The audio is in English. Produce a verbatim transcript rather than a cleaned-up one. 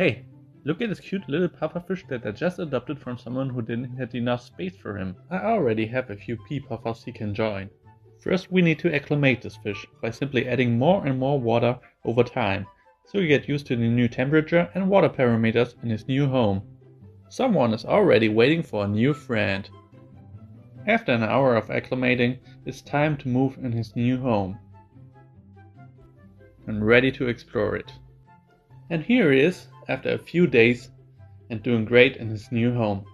Hey, look at this cute little pufferfish that I just adopted from someone who didn't have enough space for him. I already have a few pea puffers he can join. First we need to acclimate this fish by simply adding more and more water over time, so he gets used to the new temperature and water parameters in his new home. Someone is already waiting for a new friend. After an hour of acclimating, it's time to move in his new home. I'm ready to explore it. And here he is, after a few days, and doing great in his new home.